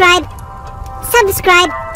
subscribe, subscribe.